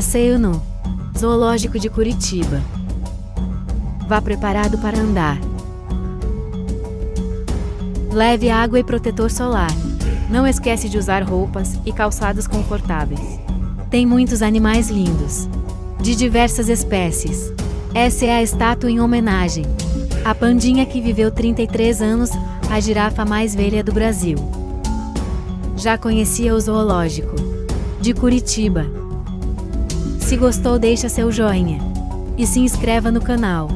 Passeio no Zoológico de Curitiba. Vá preparado para andar. Leve água e protetor solar. Não esquece de usar roupas e calçados confortáveis. Tem muitos animais lindos, de diversas espécies. Essa é a estátua em homenagem à Pandinha, que viveu 33 anos, a girafa mais velha do Brasil. Já conhecia o Zoológico de Curitiba? Se gostou, deixa seu joinha e se inscreva no canal.